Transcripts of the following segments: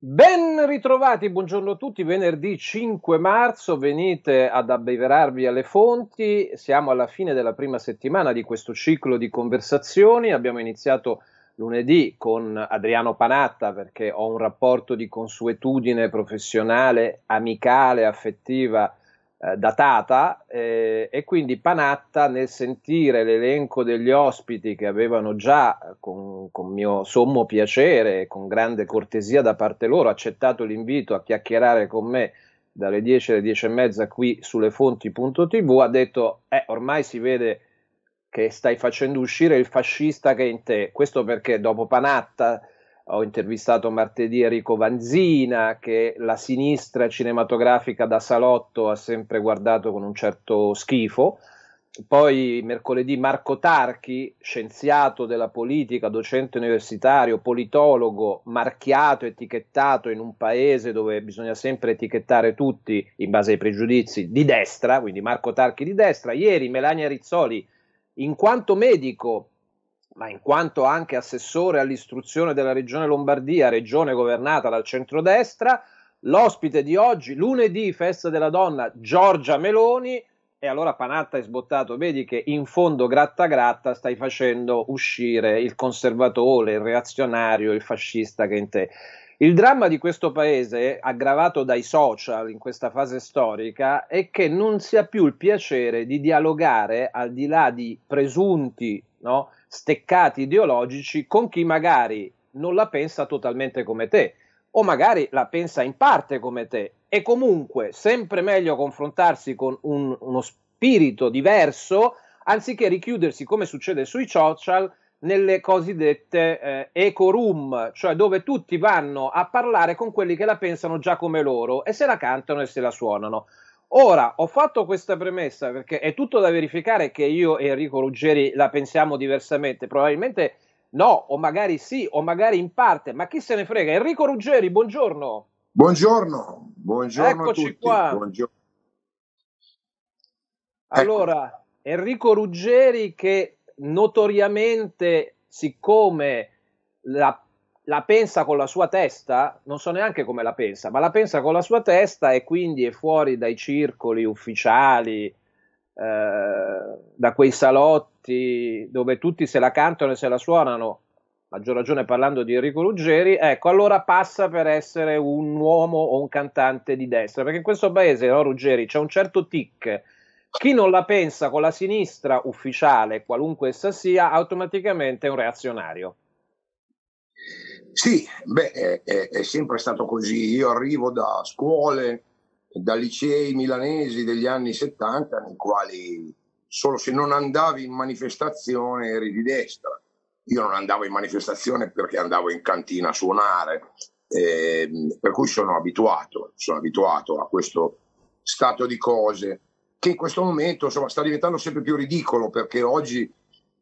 Ben ritrovati, buongiorno a tutti, venerdì 5 marzo, venite ad abbeverarvi alle fonti, siamo alla fine della prima settimana di questo ciclo di conversazioni, abbiamo iniziato lunedì con Adriano Panatta perché ho un rapporto di consuetudine professionale, amicale, affettiva, datata e quindi Panatta nel sentire l'elenco degli ospiti che avevano già con mio sommo piacere e con grande cortesia da parte loro accettato l'invito a chiacchierare con me dalle 10 alle 10 e mezza qui su LeFonti.tv ha detto ormai si vede che stai facendo uscire il fascista che è in te, questo perché dopo Panatta ho intervistato martedì Enrico Vanzina, che la sinistra cinematografica da salotto ha sempre guardato con un certo schifo. Poi mercoledì Marco Tarchi, scienziato della politica, docente universitario, politologo, marchiato, etichettato in un paese dove bisogna sempre etichettare tutti in base ai pregiudizi di destra, quindi Marco Tarchi di destra. Ieri Melania Rizzoli, in quanto medico, ma in quanto anche assessore all'istruzione della regione Lombardia, regione governata dal centrodestra, l'ospite di oggi, lunedì, festa della donna, Giorgia Meloni, e allora Panatta è sbottato, vedi che in fondo gratta gratta stai facendo uscire il conservatore, il reazionario, il fascista che è in te. Il dramma di questo paese, aggravato dai social in questa fase storica, è che non si ha più il piacere di dialogare al di là di presunti, no, steccati ideologici con chi magari non la pensa totalmente come te o magari la pensa in parte come te, e comunque sempre meglio confrontarsi con uno spirito diverso anziché richiudersi come succede sui social nelle cosiddette eco room, cioè dove tutti vanno a parlare con quelli che la pensano già come loro e se la cantano e se la suonano. Ora, ho fatto questa premessa perché è tutto da verificare che io e Enrico Ruggeri la pensiamo diversamente, probabilmente no, o magari sì, o magari in parte, ma chi se ne frega. Enrico Ruggeri, buongiorno. Buongiorno, buongiorno. Eccoci a tutti. Qua. Buongiorno. Allora, Enrico Ruggeri che notoriamente, siccome la pensa con la sua testa, non so neanche come la pensa, ma la pensa con la sua testa e quindi è fuori dai circoli ufficiali, da quei salotti dove tutti se la cantano e se la suonano, maggior ragione parlando di Enrico Ruggeri, ecco, allora passa per essere un uomo o un cantante di destra, perché in questo paese, no, Ruggeri, c'è un certo tic, chi non la pensa con la sinistra ufficiale, qualunque essa sia, automaticamente è un reazionario. Sì, beh, è sempre stato così. Io arrivo da scuole, da licei milanesi degli anni 70, nei quali solo se non andavi in manifestazione eri di destra. Io non andavo in manifestazione perché andavo in cantina a suonare, per cui sono abituato a questo stato di cose che in questo momento, insomma, sta diventando sempre più ridicolo, perché oggi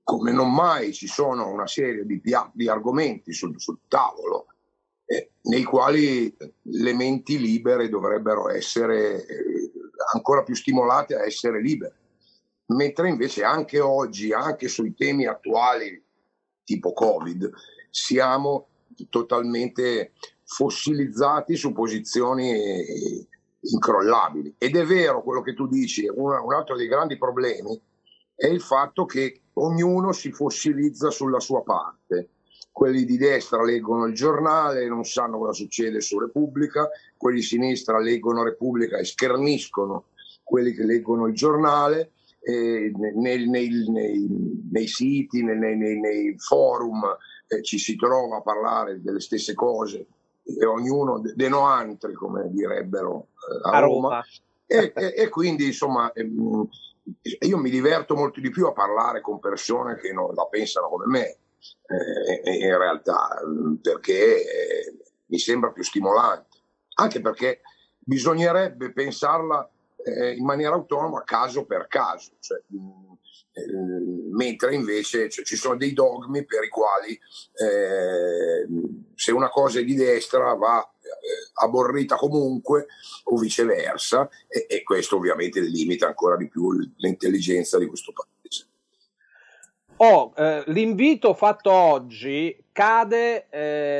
come non mai ci sono una serie di argomenti sul tavolo nei quali le menti libere dovrebbero essere ancora più stimolate a essere libere, mentre invece anche oggi, anche sui temi attuali tipo Covid, siamo totalmente fossilizzati su posizioni incrollabili. Ed è vero quello che tu dici, un altro dei grandi problemi è il fatto che ognuno si fossilizza sulla sua parte. Quelli di destra leggono il giornale e non sanno cosa succede su Repubblica, quelli di sinistra leggono Repubblica e scherniscono quelli che leggono il giornale, nei siti, nei forum ci si trova a parlare delle stesse cose, e ognuno de no altri, come direbbero a Roma. E quindi, insomma, io mi diverto molto di più a parlare con persone che non la pensano come me, in realtà, perché mi sembra più stimolante, anche perché bisognerebbe pensarla in maniera autonoma, caso per caso, cioè, mentre invece, cioè, ci sono dei dogmi per i quali se una cosa è di destra va aborrita comunque, o viceversa, e questo ovviamente limita ancora di più l'intelligenza di questo paese. L'invito fatto oggi cade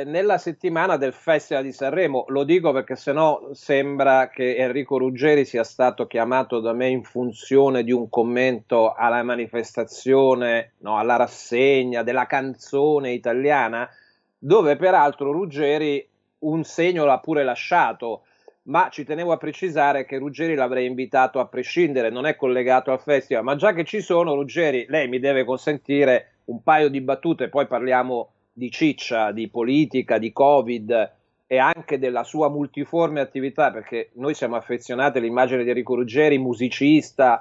nella settimana del Festival di Sanremo, lo dico perché sennò sembra che Enrico Ruggeri sia stato chiamato da me in funzione di un commento alla manifestazione, no, alla rassegna della canzone italiana, dove peraltro Ruggeri un segno l'ha pure lasciato, ma ci tenevo a precisare che Ruggeri l'avrei invitato a prescindere, non è collegato al festival, ma già che ci sono, Ruggeri, lei mi deve consentire un paio di battute, poi parliamo di ciccia, di politica, di Covid e anche della sua multiforme attività, perché noi siamo affezionati all'immagine di Enrico Ruggeri, musicista,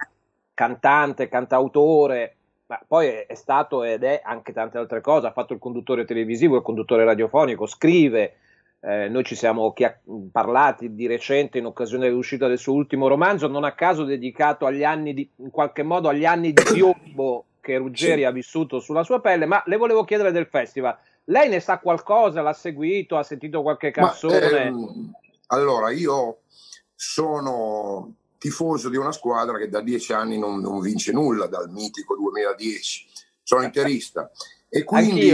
cantante, cantautore, ma poi è stato ed è anche tante altre cose, ha fatto il conduttore televisivo, il conduttore radiofonico, scrive, noi ci siamo parlati di recente in occasione dell'uscita del suo ultimo romanzo, non a caso dedicato agli anni di, in qualche modo agli anni di piombo che Ruggeri ha vissuto sulla sua pelle, ma le volevo chiedere del festival. Lei ne sa qualcosa? L'ha seguito? Ha sentito qualche canzone? Allora, io sono tifoso di una squadra che da 10 anni non vince nulla, dal mitico 2010. Sono interista. E quindi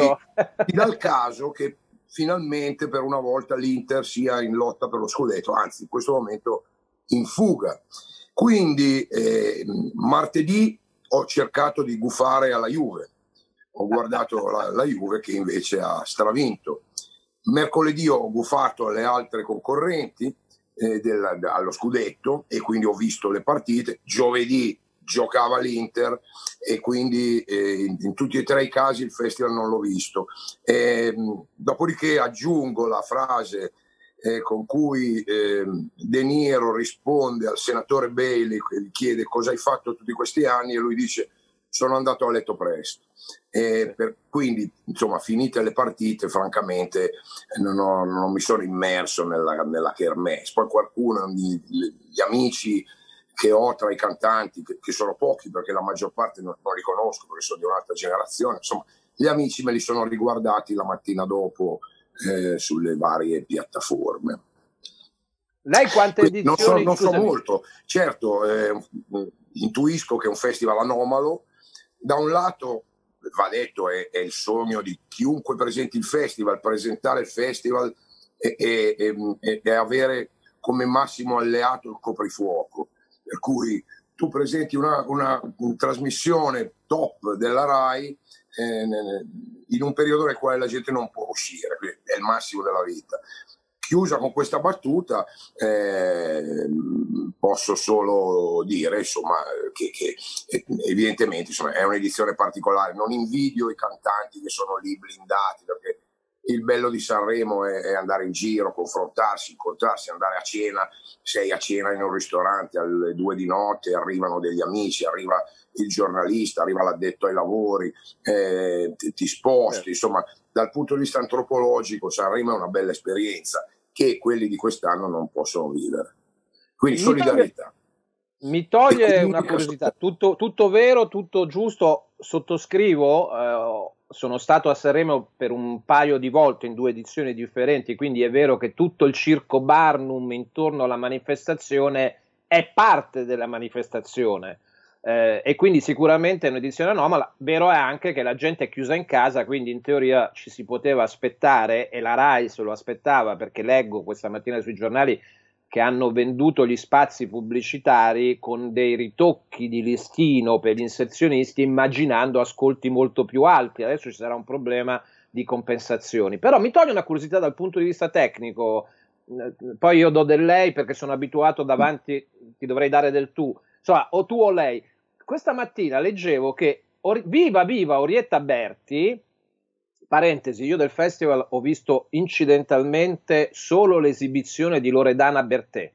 dal caso che finalmente per una volta l'Inter sia in lotta per lo scudetto, anzi in questo momento in fuga. Quindi martedì ho cercato di gufare alla Juve, ho guardato la Juve che invece ha stravinto. Mercoledì ho gufato alle altre concorrenti allo scudetto e quindi ho visto le partite. Giovedì giocava l'Inter e quindi in tutti e tre i casi il festival non l'ho visto. Dopodiché aggiungo la frase con cui De Niro risponde al senatore Bailey che gli chiede cosa hai fatto tutti questi anni e lui dice sono andato a letto presto. Quindi insomma, finite le partite, francamente non mi sono immerso nella kermesse. Poi qualcuno, gli amici che ho tra i cantanti, che sono pochi perché la maggior parte non li conosco perché sono di un'altra generazione, insomma gli amici me li sono riguardati la mattina dopo sulle varie piattaforme. Lei quante edizioni? Non so molto, certo, intuisco che è un festival anomalo. Da un lato va detto è il sogno di chiunque presenti il festival, presentare il festival e avere come massimo alleato il coprifuoco, per cui tu presenti una trasmissione top della RAI in un periodo nel quale la gente non può uscire, è il massimo della vita. Chiusa con questa battuta, posso solo dire insomma, che evidentemente insomma, è un'edizione particolare. Non invidio i cantanti che sono lì blindati, perché il bello di Sanremo è andare in giro, confrontarsi, incontrarsi, andare a cena. Sei a cena in un ristorante alle 2 di notte, arrivano degli amici, arriva il giornalista, arriva l'addetto ai lavori, ti sposti, insomma dal punto di vista antropologico Sanremo è una bella esperienza che quelli di quest'anno non possono vivere. Quindi solidarietà. Mi toglie una curiosità, tutto vero, tutto giusto, sottoscrivo, sono stato a Sanremo per un paio di volte in 2 edizioni differenti, quindi è vero che tutto il circo Barnum intorno alla manifestazione è parte della manifestazione e quindi sicuramente è un'edizione anomala. Vero è anche che la gente è chiusa in casa, quindi in teoria ci si poteva aspettare, e la RAI se lo aspettava, perché leggo questa mattina sui giornali che hanno venduto gli spazi pubblicitari con dei ritocchi di listino per gli inserzionisti immaginando ascolti molto più alti. Adesso ci sarà un problema di compensazioni. Però mi toglie una curiosità dal punto di vista tecnico, poi io do del lei perché sono abituato davanti, ti dovrei dare del tu, insomma o tu o lei. Questa mattina leggevo che viva Orietta Berti, parentesi, io del festival ho visto incidentalmente solo l'esibizione di Loredana Bertè,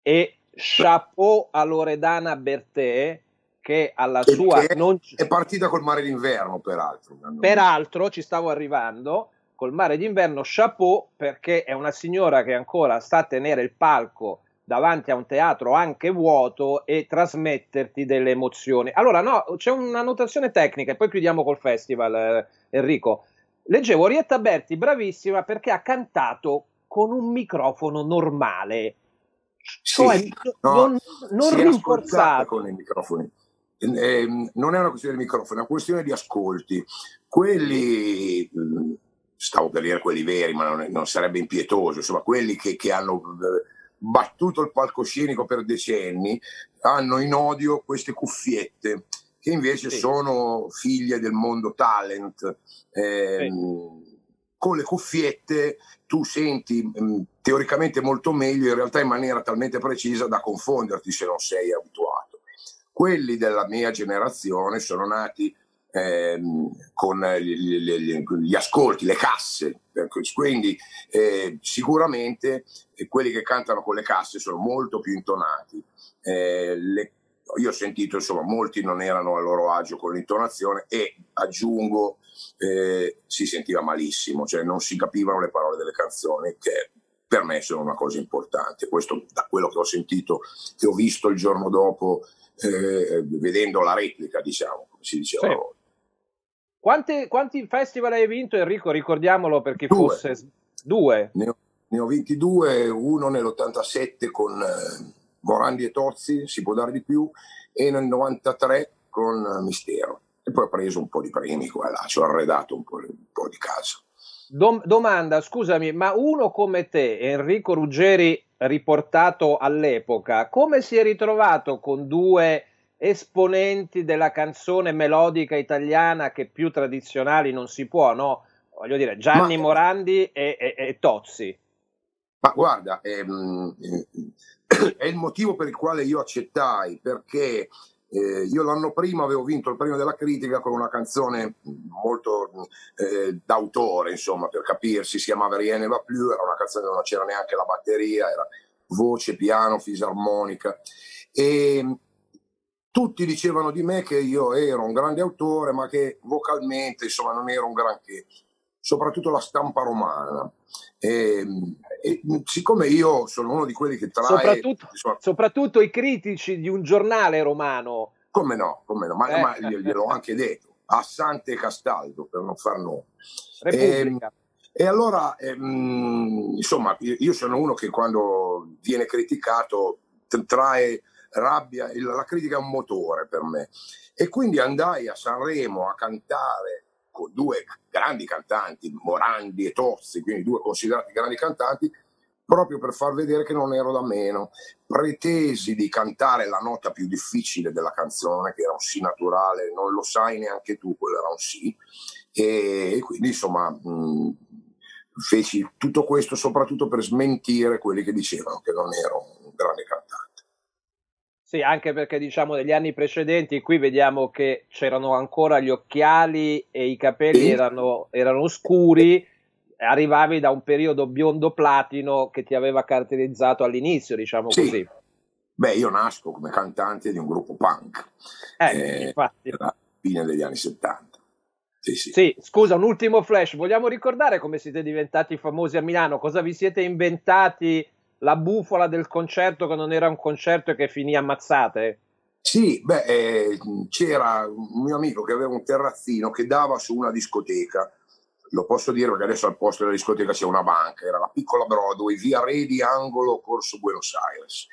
e chapeau a Loredana Bertè che alla sua... È partita col Mare d'Inverno peraltro. Peraltro ci stavo arrivando, col Mare d'Inverno, chapeau, perché è una signora che ancora sta a tenere il palco davanti a un teatro anche vuoto e trasmetterti delle emozioni. Allora no, c'è una notazione tecnica e poi chiudiamo col festival, Enrico. Leggevo Orietta Berti bravissima perché ha cantato con un microfono normale, cioè non rinforzato. Con i microfoni. non è una questione di microfono, è una questione di ascolti. Quelli, stavo per dire quelli veri, ma non sarebbe impietoso, insomma, quelli che hanno battuto il palcoscenico per decenni hanno in odio queste cuffiette che invece sono figlie del mondo talent. Con le cuffiette tu senti teoricamente molto meglio, in realtà in maniera talmente precisa da confonderti se non sei abituato. Quelli della mia generazione sono nati con gli ascolti, le casse, quindi sicuramente quelli che cantano con le casse sono molto più intonati. Io ho sentito, insomma, molti non erano a loro agio con l'intonazione e, aggiungo, si sentiva malissimo, cioè non si capivano le parole delle canzoni, che per me sono una cosa importante. Questo da quello che ho sentito, che ho visto il giorno dopo, vedendo la replica, diciamo, come si diceva. Sì. Quanti festival hai vinto, Enrico? Ricordiamolo, perché fosse due. Ne ho vinti due, uno nell'87 con Morandi e Tozzi, si può dare di più, e nel 93 con Mistero. E poi ho preso un po' di premi qua e là, ci ho arredato un po' di casa. Domanda, scusami, ma uno come te, Enrico Ruggeri, riportato all'epoca, come si è ritrovato con due esponenti della canzone melodica italiana, che più tradizionali non si può, no? Voglio dire, Gianni Morandi e Tozzi. Ma guarda, è il motivo per il quale io accettai, perché io l'anno prima avevo vinto il premio della critica con una canzone molto d'autore, insomma, per capirsi, si chiamava Rien ne va plus, era una canzone dove non c'era neanche la batteria, era voce, piano, fisarmonica, e tutti dicevano di me che io ero un grande autore, ma che vocalmente, insomma, non ero un granché, soprattutto la stampa romana. E siccome io sono uno di quelli che trae soprattutto i critici di un giornale romano, come no, ma gliel'ho anche detto, Assante Castaldo, per non far nome, Repubblica. E allora insomma, io sono uno che quando viene criticato trae rabbia, la critica è un motore per me, e quindi andai a Sanremo a cantare due grandi cantanti, Morandi e Tozzi, quindi due considerati grandi cantanti, proprio per far vedere che non ero da meno. Pretesi di cantare la nota più difficile della canzone, che era un si naturale, non lo sai neanche tu, quello era un si, e quindi insomma feci tutto questo soprattutto per smentire quelli che dicevano che non ero un grande cantante. Sì, anche perché, diciamo, negli anni precedenti qui vediamo che c'erano ancora gli occhiali e i capelli erano scuri, arrivavi da un periodo biondo platino che ti aveva caratterizzato all'inizio, diciamo così. Beh, io nasco come cantante di un gruppo punk, infatti, alla fine degli anni 70. Sì, scusa, un ultimo flash, vogliamo ricordare come siete diventati famosi a Milano, cosa vi siete inventati? La bufala del concerto che non era un concerto e che finì ammazzate? Sì, beh, c'era un mio amico che aveva un terrazzino che dava su una discoteca, lo posso dire perché adesso al posto della discoteca c'è una banca, era la Piccola Broadway, via Redi, angolo Corso Buenos Aires,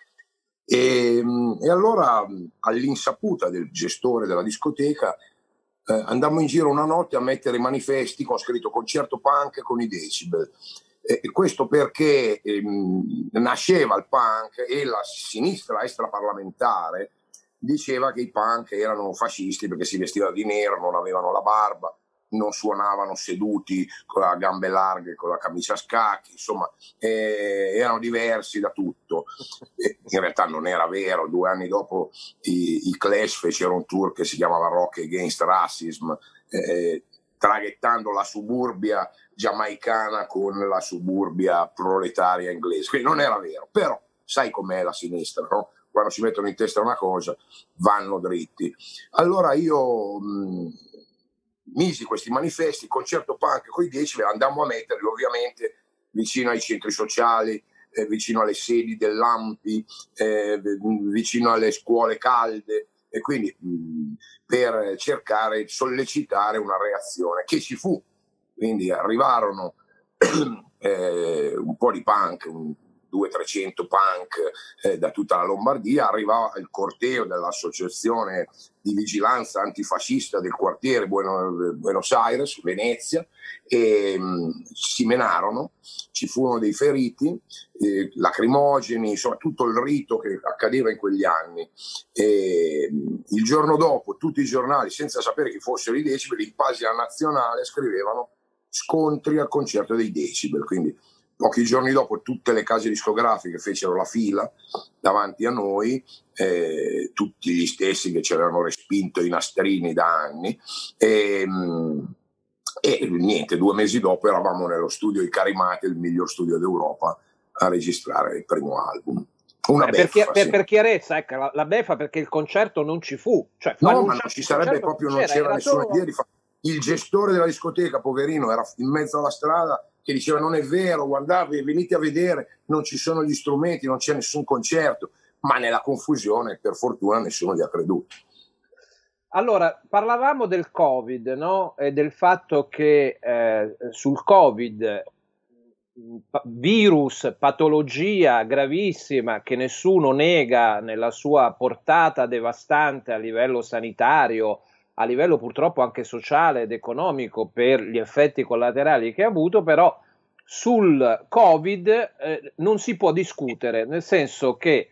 e allora, all'insaputa del gestore della discoteca, andammo in giro una notte a mettere manifesti con scritto "concerto punk con i Decibel". Questo perché nasceva il punk e la sinistra extraparlamentare diceva che i punk erano fascisti perché si vestivano di nero, non avevano la barba, non suonavano seduti con le gambe larghe, con la camicia a scacchi, insomma, erano diversi da tutto. In realtà non era vero, 2 anni dopo i Clash fecero un tour che si chiamava Rock Against Racism, traghettando la suburbia giamaicana con la suburbia proletaria inglese, quindi non era vero, però sai com'è la sinistra, no? Quando si mettono in testa una cosa vanno dritti. Allora io misi questi manifesti, concerto punk con i 10, andammo a metterli ovviamente vicino ai centri sociali, vicino alle sedi dell'AMPI, vicino alle scuole calde, e quindi per cercare di sollecitare una reazione che ci fu. Quindi arrivarono un po' di punk, 200-300 punk da tutta la Lombardia, arrivava il corteo dell'associazione di vigilanza antifascista del quartiere Buenos Aires, Venezia, e si menarono, ci furono dei feriti, lacrimogeni, insomma tutto il rito che accadeva in quegli anni. E il giorno dopo tutti i giornali, senza sapere chi fossero i Decibel, in pagina nazionale scrivevano scontri al concerto dei Decibel, quindi pochi giorni dopo tutte le case discografiche fecero la fila davanti a noi, tutti gli stessi che ci avevano respinto i nastrini da anni, e niente, 2 mesi dopo eravamo nello studio di Carimati, il miglior studio d'Europa, a registrare il primo album. Una beffa, per chiarezza, ecco, la beffa, perché il concerto non ci fu, cioè, no, ma non ci sarebbe proprio, non c'era nessuna idea di fare. Il gestore della discoteca, poverino, era in mezzo alla strada, che diceva non è vero, guardate, venite a vedere, non ci sono gli strumenti, non c'è nessun concerto, ma nella confusione per fortuna nessuno gli ha creduto. Allora, parlavamo del Covid, no? E del fatto che sul Covid, virus, patologia gravissima che nessuno nega nella sua portata devastante a livello sanitario, a livello purtroppo anche sociale ed economico per gli effetti collaterali che ha avuto, però sul Covid non si può discutere, nel senso che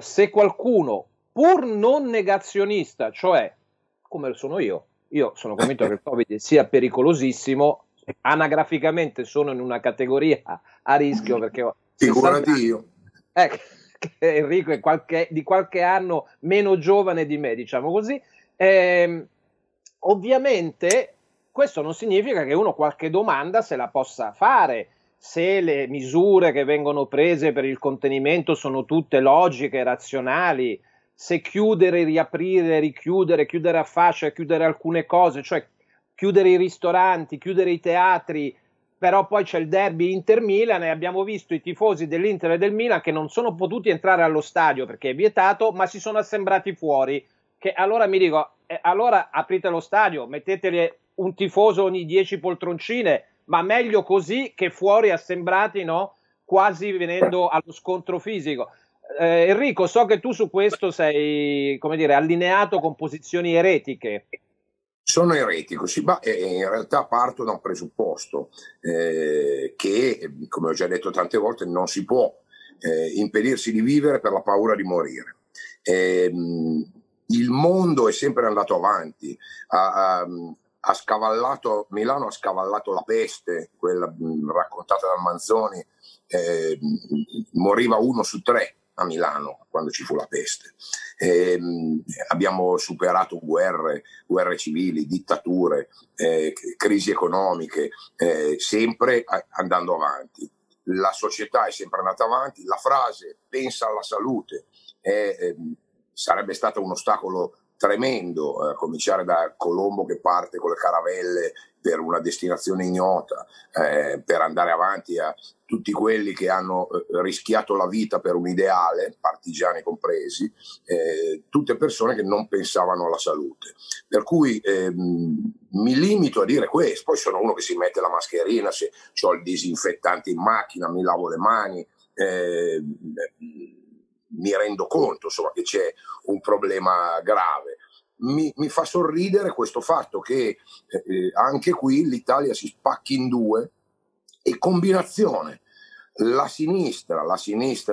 se qualcuno, pur non negazionista, cioè come sono io sono convinto che il Covid sia pericolosissimo, anagraficamente sono in una categoria a rischio, perché figurati io. Ecco, Enrico è di qualche anno meno giovane di me, diciamo così. Ovviamente questo non significa che uno qualche domanda se la possa fare, se le misure che vengono prese per il contenimento sono tutte logiche, razionali, se chiudere, riaprire, richiudere, chiudere a fascia, chiudere alcune cose, cioè chiudere i ristoranti, chiudere i teatri, però poi c'è il derby Inter-Milan e abbiamo visto i tifosi dell'Inter e del Milan che non sono potuti entrare allo stadio perché è vietato, ma si sono assembrati fuori. Che allora mi dico, allora aprite lo stadio, metteteli un tifoso ogni 10 poltroncine, ma meglio così che fuori assembrati, no? Quasi venendo allo scontro fisico. Enrico, so che tu su questo sei, come dire, allineato con posizioni eretiche. Sono eretico, sì, ma in realtà parto da un presupposto che, come ho già detto tante volte, non si può impedirsi di vivere per la paura di morire. Il mondo è sempre andato avanti, ha scavallato, Milano ha scavallato la peste, quella raccontata da Manzoni, moriva 1 su 3 a Milano quando ci fu la peste. Abbiamo superato guerre civili, dittature, crisi economiche, sempre andando avanti. La società è sempre andata avanti, la frase pensa alla salute sarebbe stato un ostacolo tremendo, a cominciare da Colombo che parte con le caravelle per una destinazione ignota, per andare avanti a tutti quelli che hanno rischiato la vita per un ideale, partigiani compresi, tutte persone che non pensavano alla salute. Per cui mi limito a dire questo, poi sono uno che si mette la mascherina, se ho il disinfettante in macchina mi lavo le mani, mi rendo conto, insomma, che c'è un problema grave. Mi fa sorridere questo fatto che anche qui l'Italia si spacchi in due, e combinazione la sinistra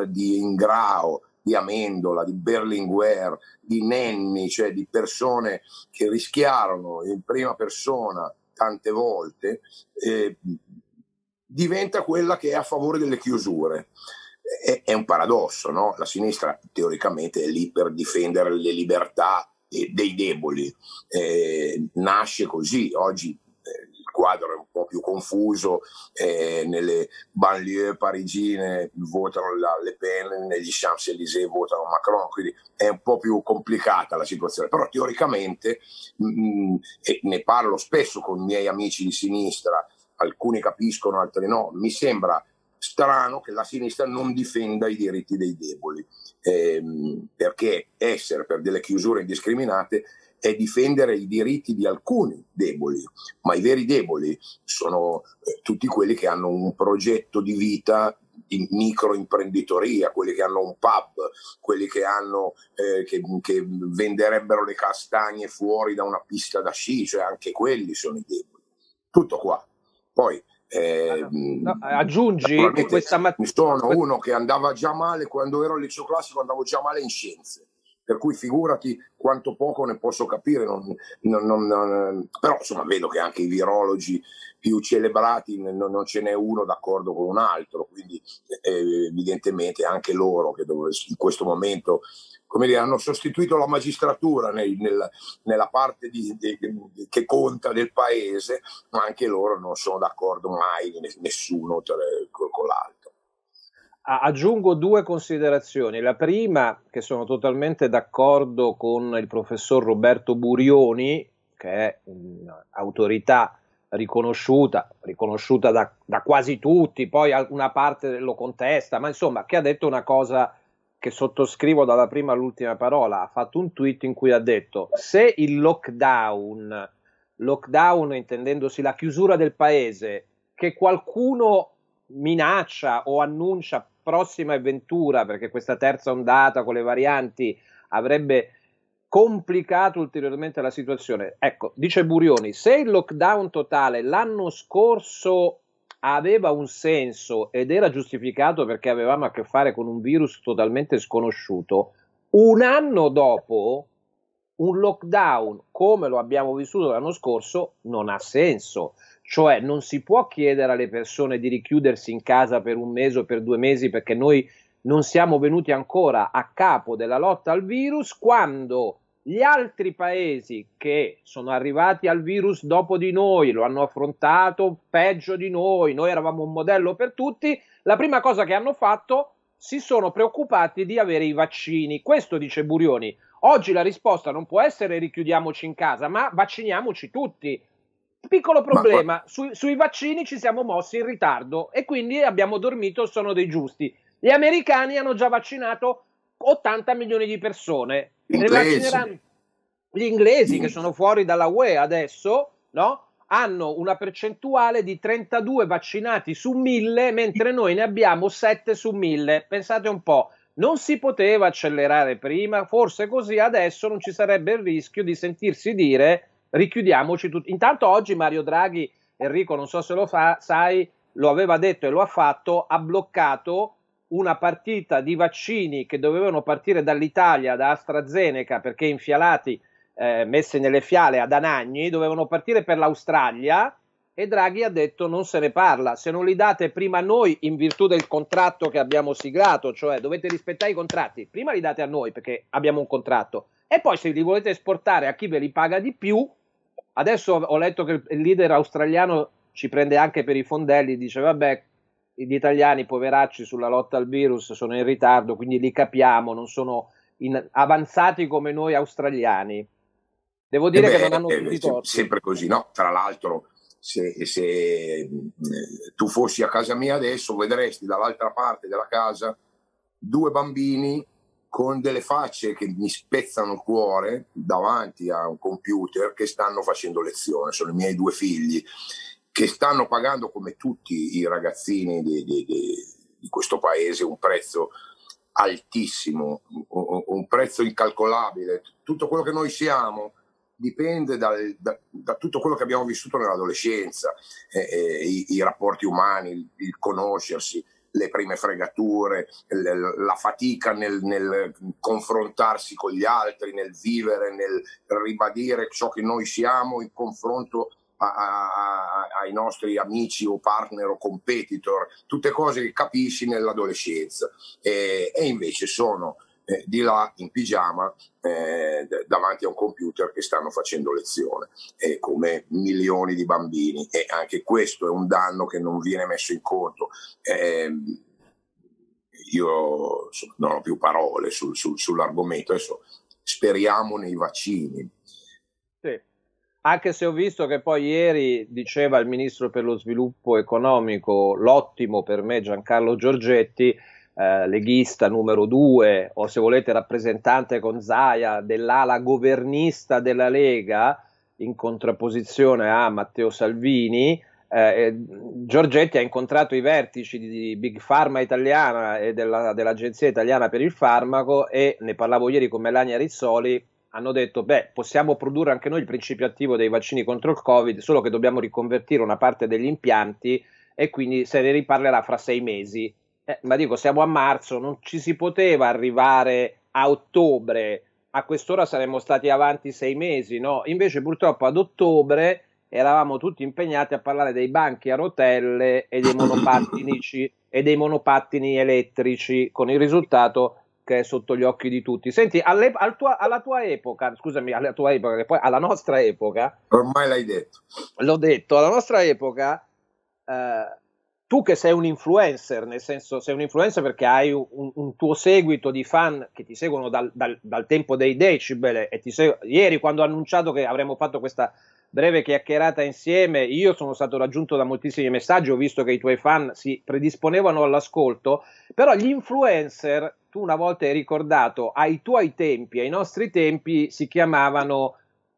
di Ingrao, di Amendola, di Berlinguer, di Nenni, cioè di persone che rischiarono in prima persona tante volte, diventa quella che è a favore delle chiusure. È un paradosso, no? La sinistra teoricamente è lì per difendere le libertà dei deboli, nasce così. Oggi il quadro è un po' più confuso, nelle banlieue parigine votano Le Pen, negli Champs-Élysées votano Macron, quindi è un po' più complicata la situazione, però teoricamente, e ne parlo spesso con i miei amici di sinistra, alcuni capiscono, altri no, mi sembra strano che la sinistra non difenda i diritti dei deboli, perché essere per delle chiusure indiscriminate è difendere i diritti di alcuni deboli, ma i veri deboli sono tutti quelli che hanno un progetto di vita di microimprenditoria, quelli che hanno un pub, quelli che hanno che venderebbero le castagne fuori da una pista da sci, cioè anche quelli sono i deboli. Tutto qua. Poi no, aggiungi questa mattina. Sono uno che andava già male quando ero al liceo classico, andavo già male in scienze. Per cui figurati quanto poco ne posso capire, però insomma vedo che anche i virologi più celebrati non ce n'è uno d'accordo con un altro, quindi evidentemente anche loro che in questo momento, come dire, hanno sostituito la magistratura nella parte che conta del paese, ma anche loro non sono d'accordo mai nessuno con l'altro. Aggiungo due considerazioni. La prima, che sono totalmente d'accordo con il professor Roberto Burioni, che è un'autorità riconosciuta da quasi tutti, poi una parte lo contesta, ma insomma che ha detto una cosa che sottoscrivo dalla prima all'ultima parola. Ha fatto un tweet in cui ha detto: se il lockdown intendendosi la chiusura del paese, che qualcuno minaccia o annuncia prossima e ventura, perché questa terza ondata con le varianti avrebbe complicato ulteriormente la situazione. Ecco, dice Burioni, se il lockdown totale l'anno scorso aveva un senso ed era giustificato perché avevamo a che fare con un virus totalmente sconosciuto, un anno dopo un lockdown come lo abbiamo vissuto l'anno scorso non ha senso. Cioè non si può chiedere alle persone di richiudersi in casa per un mese o per 2 mesi perché noi non siamo venuti ancora a capo della lotta al virus, quando gli altri paesi che sono arrivati al virus dopo di noi lo hanno affrontato peggio di noi eravamo un modello per tutti, la prima cosa che hanno fatto, si sono preoccupati di avere i vaccini. Questo dice Burioni, oggi la risposta non può essere richiudiamoci in casa, ma vacciniamoci tutti. Piccolo problema, sui vaccini ci siamo mossi in ritardo e quindi abbiamo dormito, sono dei giusti. Gli americani hanno già vaccinato 80 milioni di persone. Gli inglesi che sono fuori dalla UE adesso, no? Hanno una percentuale di 32 vaccinati su 1000, mentre noi ne abbiamo 7 su 1000. Pensate un po', non si poteva accelerare prima, forse così adesso non ci sarebbe il rischio di sentirsi dire richiudiamoci tutti. Intanto oggi Mario Draghi, Enrico non so se lo sai, lo aveva detto e lo ha fatto, ha bloccato una partita di vaccini che dovevano partire dall'Italia, da AstraZeneca, perché infialati, messi nelle fiale ad Anagni, dovevano partire per l'Australia e Draghi ha detto non se ne parla, se non li date prima a noi in virtù del contratto che abbiamo siglato, cioè dovete rispettare i contratti, prima li date a noi perché abbiamo un contratto e poi se li volete esportare a chi ve li paga di più. Adesso ho letto che il leader australiano ci prende anche per i fondelli, dice vabbè, gli italiani poveracci sulla lotta al virus sono in ritardo, quindi li capiamo, non sono avanzati come noi australiani. Devo dire che non hanno tutti torti. Sempre così, no? Tra l'altro, se tu fossi a casa mia adesso, vedresti dall'altra parte della casa 2 bambini con delle facce che mi spezzano il cuore davanti a un computer che stanno facendo lezione, sono i miei 2 figli, che stanno pagando come tutti i ragazzini di questo paese un prezzo altissimo, un prezzo incalcolabile. Tutto quello che noi siamo dipende da tutto quello che abbiamo vissuto nell'adolescenza, i rapporti umani, il conoscersi, le prime fregature, la fatica nel confrontarsi con gli altri, nel vivere, nel ribadire ciò che noi siamo in confronto ai nostri amici o partner o competitor, tutte cose che capisci nell'adolescenza e invece sono di là in pigiama davanti a un computer che stanno facendo lezione, come milioni di bambini, e anche questo è un danno che non viene messo in conto. Io non ho più parole sull'argomento, adesso speriamo nei vaccini. Sì. Anche se ho visto che poi ieri diceva il ministro per lo sviluppo economico, l'ottimo per me Giancarlo Giorgetti, leghista numero 2 o se volete rappresentante con Zaia dell'ala governista della Lega in contrapposizione a Matteo Salvini, Giorgetti ha incontrato i vertici di Big Pharma italiana e dell'Agenzia Italiana per il Farmaco, e ne parlavo ieri con Melania Rizzoli, hanno detto, beh, possiamo produrre anche noi il principio attivo dei vaccini contro il Covid, solo che dobbiamo riconvertire una parte degli impianti e quindi se ne riparlerà fra 6 mesi. Ma dico, siamo a marzo, non ci si poteva arrivare a ottobre, a quest'ora saremmo stati avanti 6 mesi, no? Invece purtroppo ad ottobre eravamo tutti impegnati a parlare dei banchi a rotelle e dei monopattini elettrici, con il risultato che è sotto gli occhi di tutti. Senti, alla tua epoca, che poi alla nostra epoca… Ormai l'hai detto. L'ho detto, alla nostra epoca… tu che sei un influencer, nel senso sei un influencer perché hai un tuo seguito di fan che ti seguono dal tempo dei Decibel, e ieri quando ho annunciato che avremmo fatto questa breve chiacchierata insieme, io sono stato raggiunto da moltissimi messaggi, ho visto che i tuoi fan si predisponevano all'ascolto, però gli influencer, tu una volta hai ricordato, ai tuoi tempi, ai nostri tempi, si chiamavano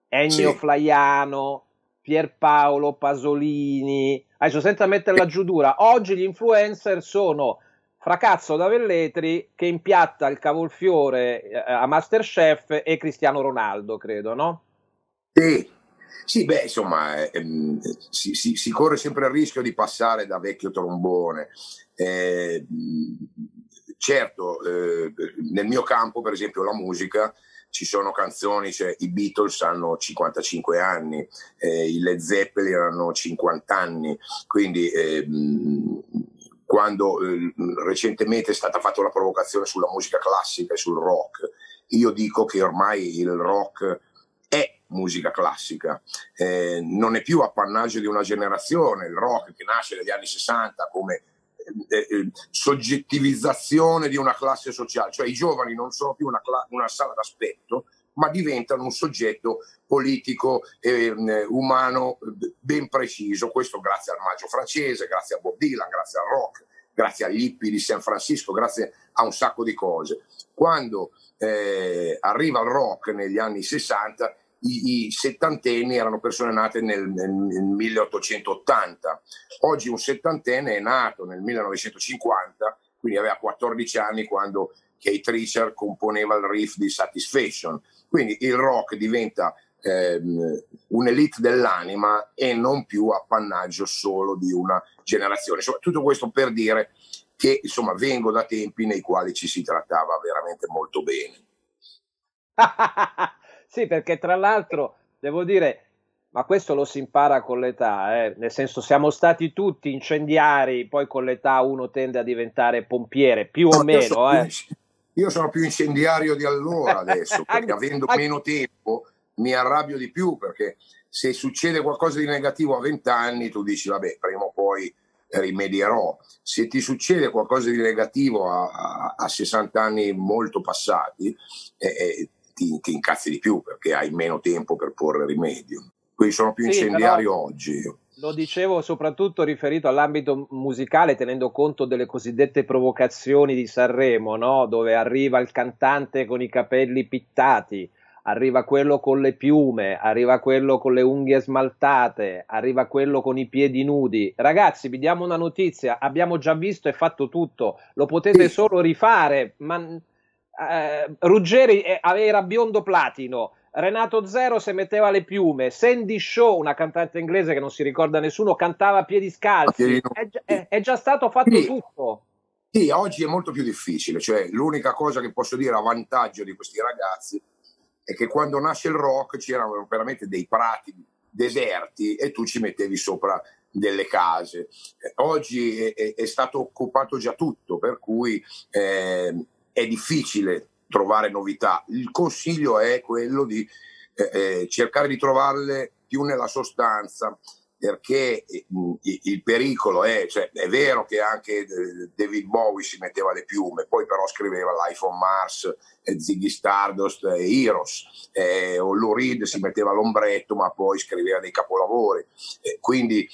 Ennio Flaiano, Pierpaolo Pasolini… Adesso senza mettere la giudura, oggi gli influencer sono Fracazzo da Velletri che impiatta il cavolfiore a Masterchef e Cristiano Ronaldo, credo, no? Sì, beh, insomma, si corre sempre il rischio di passare da vecchio trombone. Certo, nel mio campo, per esempio, la musica, ci sono canzoni, cioè i Beatles hanno 55 anni, i Led Zeppelin hanno 50 anni, quindi quando recentemente è stata fatta una provocazione sulla musica classica e sul rock, io dico che ormai il rock è musica classica, non è più appannaggio di una generazione, il rock che nasce negli anni 60 come soggettivizzazione di una classe sociale, cioè i giovani non sono più una sala d'aspetto, ma diventano un soggetto politico e umano ben preciso, questo grazie al Maggio francese, grazie a Bob Dylan, grazie al rock, grazie agli hippie di San Francisco, grazie a un sacco di cose. Quando arriva il rock negli anni 60, i settantenni erano persone nate nel 1880, oggi un settantenne è nato nel 1950, quindi aveva 14 anni quando Keith Richards componeva il riff di Satisfaction, quindi il rock diventa un'elite dell'anima e non più appannaggio solo di una generazione. Insomma, tutto questo per dire che, insomma, vengo da tempi nei quali ci si trattava veramente molto bene. Sì, perché tra l'altro devo dire, ma questo lo si impara con l'età, nel senso siamo stati tutti incendiari, poi con l'età uno tende a diventare pompiere, più o meno. Io sono più incendiario di allora adesso, perché avendo meno tempo mi arrabbio di più, perché se succede qualcosa di negativo a 20 anni tu dici vabbè, prima o poi rimedierò, se ti succede qualcosa di negativo a 60 anni molto passati, ti incazzi di più perché hai meno tempo per porre rimedio. Quindi sono più incendiario oggi. Lo dicevo soprattutto riferito all'ambito musicale, tenendo conto delle cosiddette provocazioni di Sanremo, no? Dove arriva il cantante con i capelli pittati, arriva quello con le piume, arriva quello con le unghie smaltate, arriva quello con i piedi nudi. Ragazzi, vi diamo una notizia, abbiamo già visto e fatto tutto, lo potete solo rifare, ma... Ruggeri era biondo platino, Renato Zero se metteva le piume, Sandy Shaw, una cantante inglese che non si ricorda nessuno, cantava a piedi scalzi, è già stato fatto tutto. Sì, oggi è molto più difficile, cioè l'unica cosa che posso dire a vantaggio di questi ragazzi è che quando nasce il rock c'erano veramente dei prati deserti e tu ci mettevi sopra delle case. Oggi è stato occupato già tutto, per cui è difficile trovare novità. Il consiglio è quello di cercare di trovarle più nella sostanza, perché il pericolo è, cioè, è vero che anche David Bowie si metteva le piume, poi però scriveva Life on Mars, Ziggy Stardust e Heroes, o Lou Reed si metteva l'ombretto ma poi scriveva dei capolavori, quindi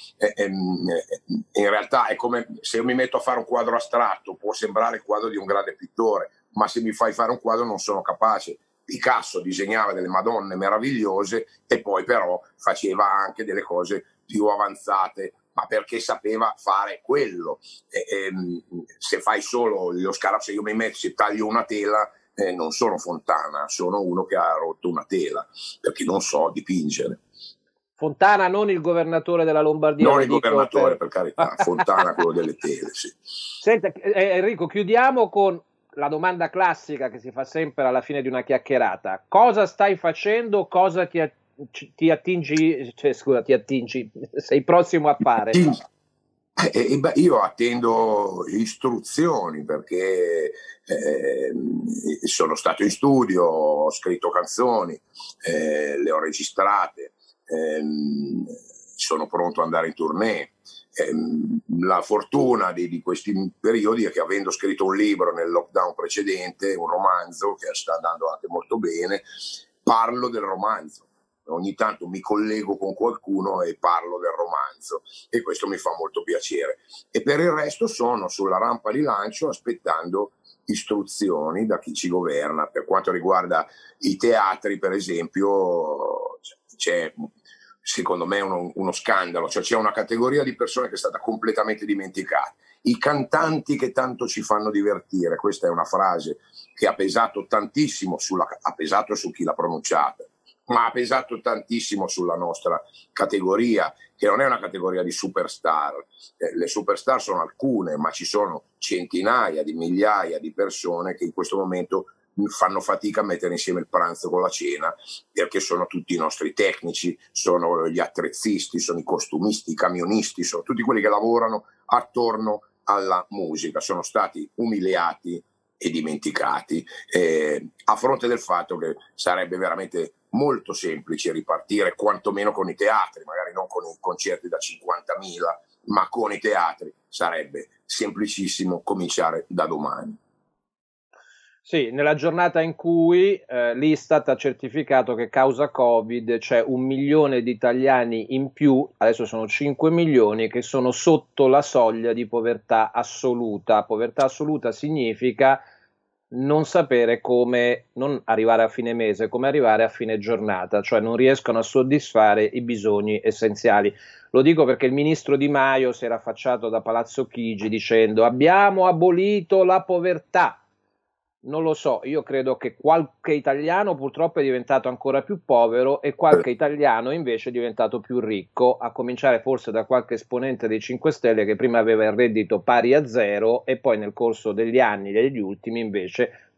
in realtà è come se io mi metto a fare un quadro astratto, può sembrare il quadro di un grande pittore, ma se mi fai fare un quadro non sono capace. Picasso disegnava delle Madonne meravigliose e poi però faceva anche delle cose più avanzate ma perché sapeva fare quello. Se fai solo lo scarafo, se io mi metto, se taglio una tela, non sono Fontana, sono uno che ha rotto una tela, perché non so dipingere. Fontana, non il governatore della Lombardia. Non il governatore, per carità, Fontana quello delle tele, sì. Senta, Enrico, chiudiamo con la domanda classica che si fa sempre alla fine di una chiacchierata. Cosa stai facendo? Cosa ti attingi? Cioè, scusa, ti attingi? Sei prossimo a fare? Io attendo istruzioni, perché sono stato in studio, ho scritto canzoni, le ho registrate, sono pronto ad andare in tournée. La fortuna di questi periodi è che, avendo scritto un libro nel lockdown precedente, un romanzo che sta andando anche molto bene, parlo del romanzo. Ogni tanto mi collego con qualcuno e parlo del romanzo, e questo mi fa molto piacere. E per il resto sono sulla rampa di lancio, aspettando istruzioni da chi ci governa. Per quanto riguarda i teatri, per esempio, c'è, secondo me, uno scandalo, cioè c'è una categoria di persone che è stata completamente dimenticata: i cantanti che tanto ci fanno divertire. Questa è una frase che ha pesato tantissimo ha pesato su chi l'ha pronunciata, ma ha pesato tantissimo sulla nostra categoria, che non è una categoria di superstar. Le superstar sono alcune, ma ci sono centinaia di migliaia di persone che in questo momento fanno fatica a mettere insieme il pranzo con la cena, perché sono tutti i nostri tecnici, sono gli attrezzisti, sono i costumisti, i camionisti, sono tutti quelli che lavorano attorno alla musica. Sono stati umiliati e dimenticati, a fronte del fatto che sarebbe veramente molto semplice ripartire, quantomeno con i teatri, magari non con i concerti da 50.000, ma con i teatri sarebbe semplicissimo cominciare da domani. Sì, nella giornata in cui l'Istat ha certificato che causa Covid c'è 1 milione di italiani in più, adesso sono 5 milioni, che sono sotto la soglia di povertà assoluta. Povertà assoluta significa non sapere come non arrivare a fine mese, come arrivare a fine giornata, cioè non riescono a soddisfare i bisogni essenziali. Lo dico perché il ministro Di Maio si era affacciato da Palazzo Chigi dicendo: abbiamo abolito la povertà. Non lo so, io credo che qualche italiano purtroppo è diventato ancora più povero e qualche italiano invece è diventato più ricco, a cominciare forse da qualche esponente dei 5 Stelle che prima aveva il reddito pari a zero e poi nel corso degli anni, degli ultimi invece,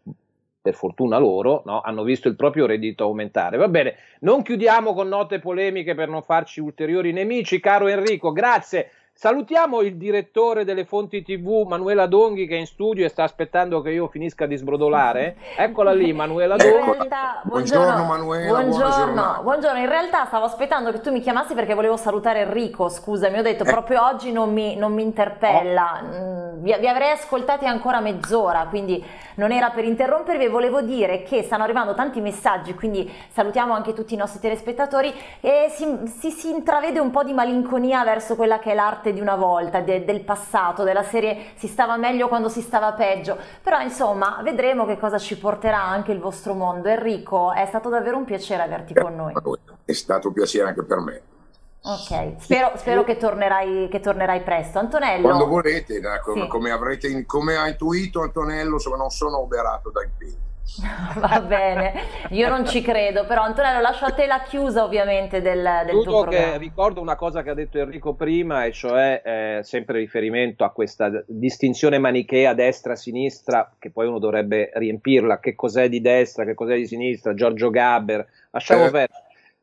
per fortuna loro, no, hanno visto il proprio reddito aumentare. Va bene, non chiudiamo con note polemiche per non farci ulteriori nemici. Caro Enrico, grazie. Salutiamo il direttore delle Fonti TV, Manuela Donghi, che è in studio e sta aspettando che io finisca di sbrodolare. Eccola lì, Manuela Donghi. Buongiorno Manuela, buongiorno. Buongiorno, in realtà stavo aspettando che tu mi chiamassi perché volevo salutare Enrico, scusami, ho detto proprio oggi non mi interpella, vi avrei ascoltati ancora mezz'ora, quindi non era per interrompervi. E volevo dire che stanno arrivando tanti messaggi, quindi salutiamo anche tutti i nostri telespettatori, e si intravede un po' di malinconia verso quella che è l'arte di una volta, del passato, della serie si stava meglio quando si stava peggio, però insomma vedremo che cosa ci porterà anche il vostro mondo. Enrico, è stato davvero un piacere averti con noi. È stato un piacere anche per me. Ok, spero che tornerai presto. Antonello, quando volete, sì. Come ha intuito Antonello, non sono oberato da impegni. Va bene, io non ci credo, però Antonello lascio a te la chiusa ovviamente del tuo programma. Che ricordo una cosa che ha detto Enrico prima, e cioè sempre riferimento a questa distinzione manichea destra-sinistra, che poi uno dovrebbe riempirla: che cos'è di destra, che cos'è di sinistra, Giorgio Gaber, lasciamo perdere.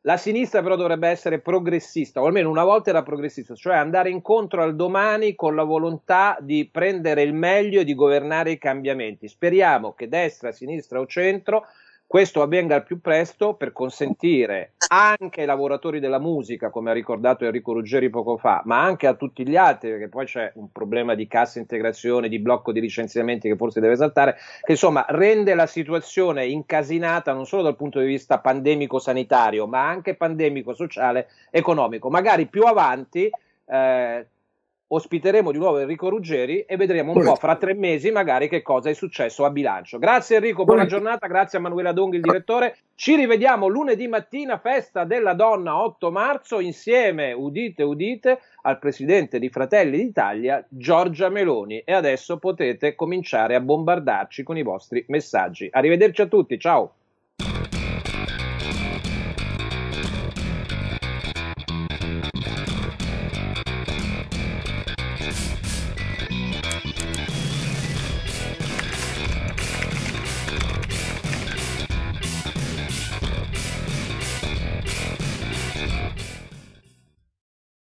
La sinistra però dovrebbe essere progressista, o almeno una volta era progressista, cioè andare incontro al domani con la volontà di prendere il meglio e di governare i cambiamenti. Speriamo che destra, sinistra o centro questo avvenga al più presto, per consentire anche ai lavoratori della musica, come ha ricordato Enrico Ruggeri poco fa, ma anche a tutti gli altri, perché poi c'è un problema di cassa integrazione, di blocco di licenziamenti che forse deve saltare, che insomma rende la situazione incasinata non solo dal punto di vista pandemico-sanitario, ma anche pandemico-sociale-economico. Magari più avanti ospiteremo di nuovo Enrico Ruggeri e vedremo un po' fra 3 mesi magari che cosa è successo a bilancio. Grazie Enrico, buona giornata, grazie a Manuela Donghi, il direttore. Ci rivediamo lunedì mattina, festa della donna 8 marzo, insieme, udite udite, al presidente di Fratelli d'Italia, Giorgia Meloni. E adesso potete cominciare a bombardarci con i vostri messaggi. Arrivederci a tutti, ciao!